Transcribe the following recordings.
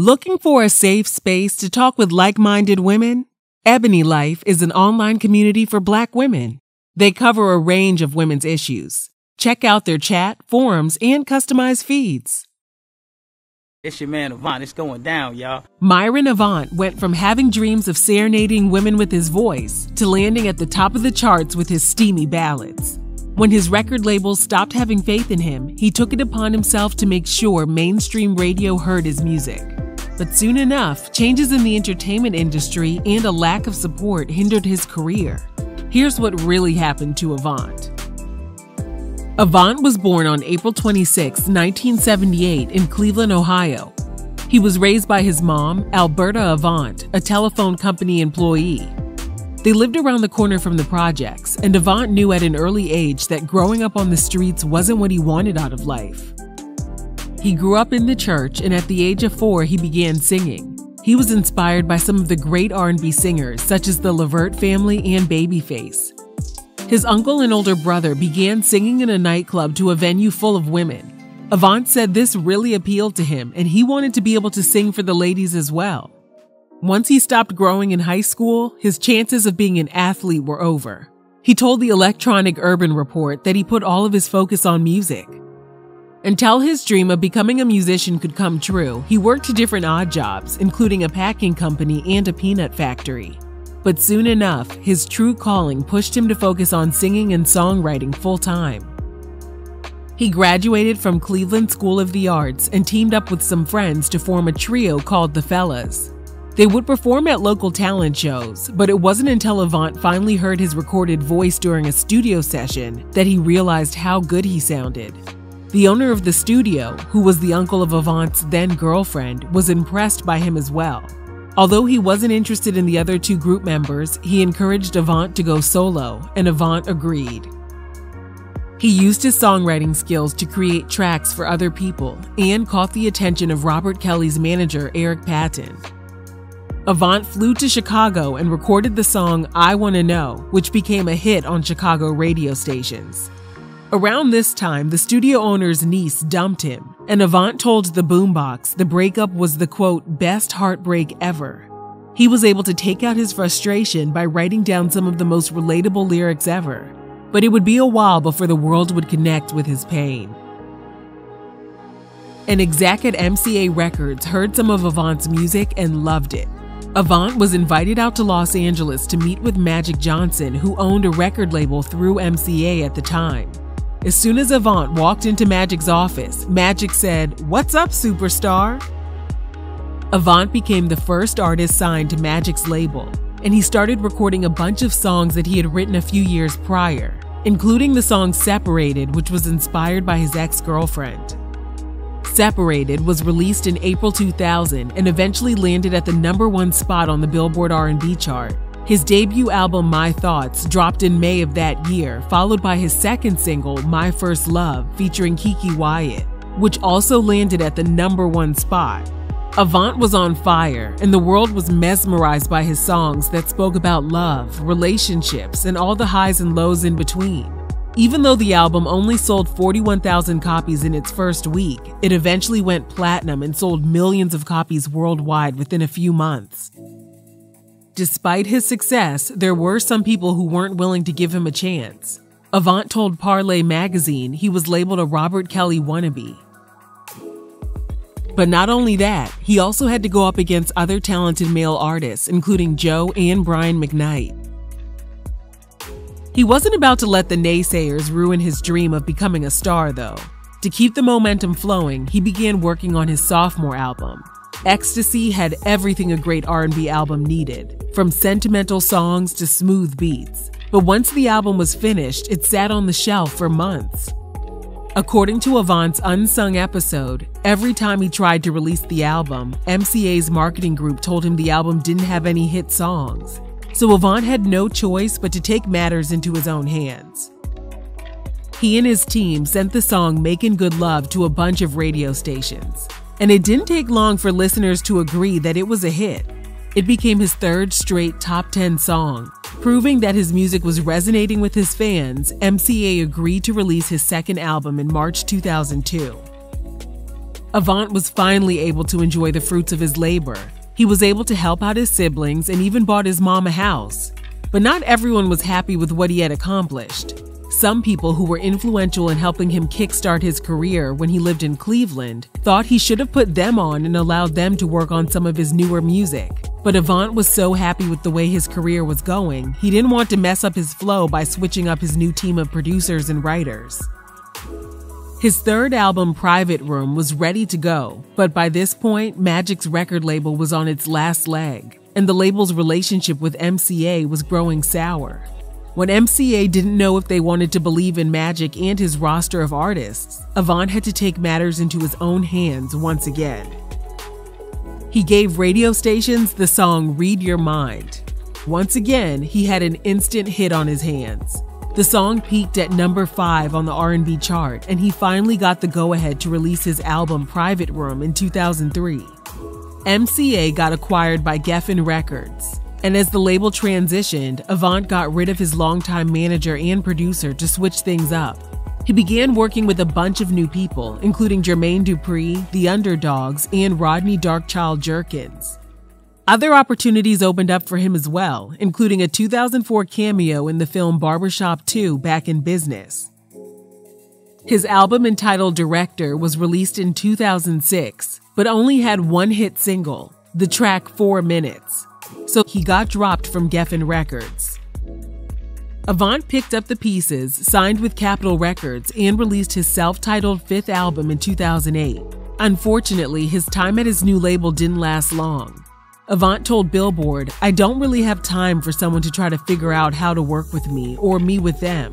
Looking for a safe space to talk with like-minded women? Ebony Life is an online community for Black women. They cover a range of women's issues. Check out their chat, forums, and customized feeds. It's your man Avant. It's going down, y'all. Myron Avant went from having dreams of serenading women with his voice to landing at the top of the charts with his steamy ballads. When his record labels stopped having faith in him, he took it upon himself to make sure mainstream radio heard his music. But soon enough, changes in the entertainment industry and a lack of support hindered his career. Here's what really happened to Avant. Avant was born on April 26, 1978 in Cleveland, Ohio. He was raised by his mom, Alberta Avant, a telephone company employee. They lived around the corner from the projects, and Avant knew at an early age that growing up on the streets wasn't what he wanted out of life. He grew up in the church, and at the age of 4, he began singing. He was inspired by some of the great R&B singers, such as the Levert family and Babyface. His uncle and older brother began singing in a nightclub to a venue full of women. Avant said this really appealed to him, and he wanted to be able to sing for the ladies as well. Once he stopped growing in high school, his chances of being an athlete were over. He told the Electronic Urban Report that he put all of his focus on music. Until his dream of becoming a musician could come true, he worked different odd jobs, including a packing company and a peanut factory. But soon enough, his true calling pushed him to focus on singing and songwriting full-time. He graduated from Cleveland School of the Arts and teamed up with some friends to form a trio called The Fellas. They would perform at local talent shows, but it wasn't until Avant finally heard his recorded voice during a studio session that he realized how good he sounded. The owner of the studio, who was the uncle of Avant's then-girlfriend, was impressed by him as well. Although he wasn't interested in the other two group members, he encouraged Avant to go solo, and Avant agreed. He used his songwriting skills to create tracks for other people and caught the attention of Robert Kelly's manager, Eric Patton. Avant flew to Chicago and recorded the song I Wanna Know, which became a hit on Chicago radio stations. Around this time, the studio owner's niece dumped him, and Avant told the Boombox the breakup was the, quote, best heartbreak ever. He was able to take out his frustration by writing down some of the most relatable lyrics ever, but it would be a while before the world would connect with his pain. An exec at MCA Records heard some of Avant's music and loved it. Avant was invited out to Los Angeles to meet with Magic Johnson, who owned a record label through MCA at the time. As soon as Avant walked into Magic's office, Magic said, "What's up, superstar?" Avant became the first artist signed to Magic's label, and he started recording a bunch of songs that he had written a few years prior, including the song Separated, which was inspired by his ex-girlfriend. Separated was released in April 2000 and eventually landed at the #1 spot on the Billboard R&B chart. His debut album, My Thoughts, dropped in May of that year, followed by his second single, My First Love, featuring Keke Wyatt, which also landed at the #1 spot. Avant was on fire, and the world was mesmerized by his songs that spoke about love, relationships, and all the highs and lows in between. Even though the album only sold 41,000 copies in its first week, it eventually went platinum and sold millions of copies worldwide within a few months. Despite his success, there were some people who weren't willing to give him a chance. Avant told Parle magazine he was labeled a Robert Kelly wannabe. But not only that, he also had to go up against other talented male artists, including Joe and Brian McKnight. He wasn't about to let the naysayers ruin his dream of becoming a star, though. To keep the momentum flowing, he began working on his sophomore album. Ecstasy had everything a great R&B album needed, from sentimental songs to smooth beats. But once the album was finished, it sat on the shelf for months. According to Avant's Unsung episode, every time he tried to release the album, MCA's marketing group told him the album didn't have any hit songs. So Avant had no choice but to take matters into his own hands. He and his team sent the song Makin' Good Love to a bunch of radio stations. And it didn't take long for listeners to agree that it was a hit. It became his third straight top 10 song. Proving that his music was resonating with his fans, MCA agreed to release his second album in March 2002. Avant was finally able to enjoy the fruits of his labor. He was able to help out his siblings and even bought his mom a house. But not everyone was happy with what he had accomplished. Some people who were influential in helping him kickstart his career when he lived in Cleveland thought he should have put them on and allowed them to work on some of his newer music. But Avant was so happy with the way his career was going, he didn't want to mess up his flow by switching up his new team of producers and writers. His third album, Private Room, was ready to go, but by this point, Magic's record label was on its last leg, and the label's relationship with MCA was growing sour. When MCA didn't know if they wanted to believe in Magic and his roster of artists, Avant had to take matters into his own hands once again. He gave radio stations the song Read Your Mind. Once again, he had an instant hit on his hands. The song peaked at number 5 on the R&B chart, and he finally got the go-ahead to release his album Private Room in 2003. MCA got acquired by Geffen Records. And as the label transitioned, Avant got rid of his longtime manager and producer to switch things up. He began working with a bunch of new people, including Jermaine Dupri, The Underdogs, and Rodney Darkchild Jerkins. Other opportunities opened up for him as well, including a 2004 cameo in the film Barbershop 2, Back in Business. His album entitled Director was released in 2006, but only had one hit single, the track 4 Minutes. So he got dropped from Geffen Records. Avant picked up the pieces, signed with Capitol Records, and released his self-titled 5th album in 2008. Unfortunately, his time at his new label didn't last long. Avant told Billboard, "I don't really have time for someone to try to figure out how to work with me or me with them."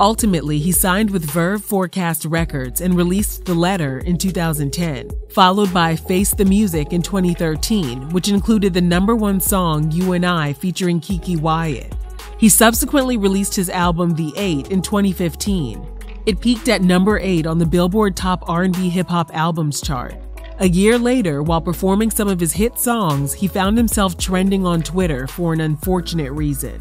Ultimately, he signed with Verve Forecast Records and released The Letter in 2010, followed by Face the Music in 2013, which included the number 1 song You and I featuring Keke Wyatt. He subsequently released his album The 8 in 2015. It peaked at number 8 on the Billboard Top R&B Hip Hop Albums chart. A year later, while performing some of his hit songs, he found himself trending on Twitter for an unfortunate reason.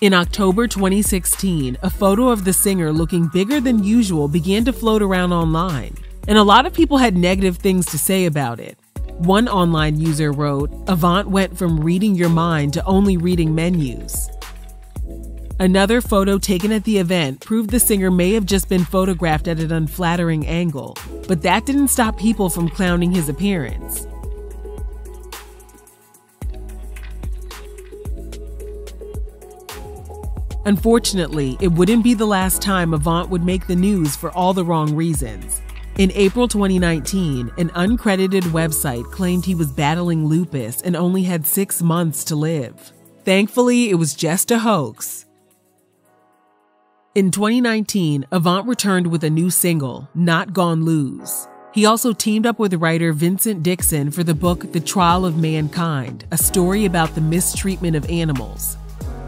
In October 2016, a photo of the singer looking bigger than usual began to float around online, and a lot of people had negative things to say about it. One online user wrote, "Avant went from reading your mind to only reading menus." Another photo taken at the event proved the singer may have just been photographed at an unflattering angle, but that didn't stop people from clowning his appearance. Unfortunately, it wouldn't be the last time Avant would make the news for all the wrong reasons. In April 2019, an uncredited website claimed he was battling lupus and only had 6 months to live. Thankfully, it was just a hoax. In 2019, Avant returned with a new single, Not Gone Lose. He also teamed up with writer Vincent Dixon for the book The Trial of Mankind, a story about the mistreatment of animals.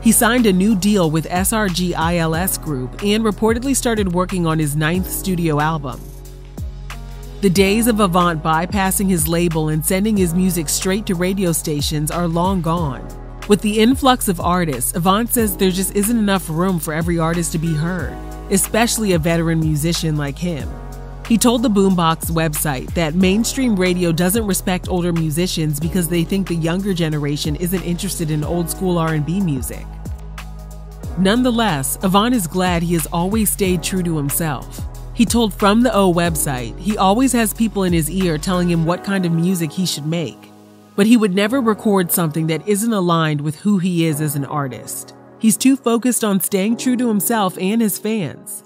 He signed a new deal with SRG ILS Group and reportedly started working on his 9th studio album. The days of Avant bypassing his label and sending his music straight to radio stations are long gone. With the influx of artists, Avant says there just isn't enough room for every artist to be heard, especially a veteran musician like him. He told the Boombox website that mainstream radio doesn't respect older musicians because they think the younger generation isn't interested in old-school R&B music. Nonetheless, Avant is glad he has always stayed true to himself. He told From the O website, he always has people in his ear telling him what kind of music he should make, but he would never record something that isn't aligned with who he is as an artist. He's too focused on staying true to himself and his fans.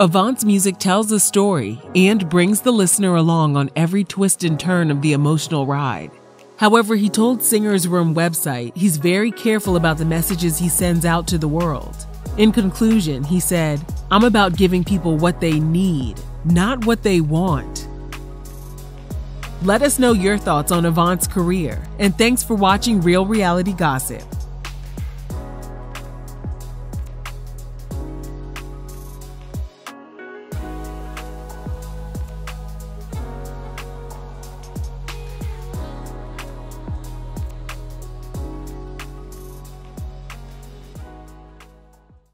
Avant's music tells a story and brings the listener along on every twist and turn of the emotional ride. However, he told Singers Room website he's very careful about the messages he sends out to the world. In conclusion, he said, "I'm about giving people what they need, not what they want." Let us know your thoughts on Avant's career, and thanks for watching Real Reality Gossip.